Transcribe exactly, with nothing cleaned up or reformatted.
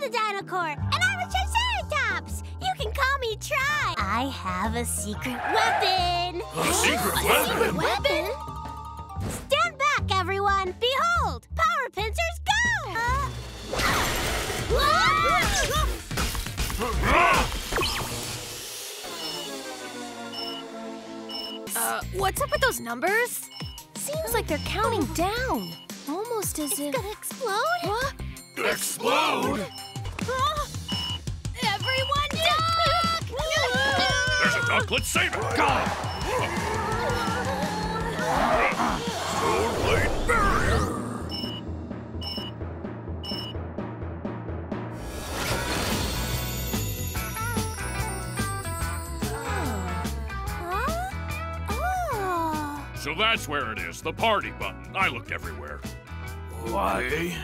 the DinoCore, and I'm a Triceratops. You can call me Tri. I have a secret weapon. A secret a weapon? Secret weapon? Stand back, everyone. Behold, Power Pincers go! Uh, uh, what's up with those numbers? Seems like they're counting down. Almost as it's if... It's gonna explode? What? Explode? Oh. Everyone duck! There's a duck, let's save it! God! So late barrier! So that's where it is, the party button. I looked everywhere. Why?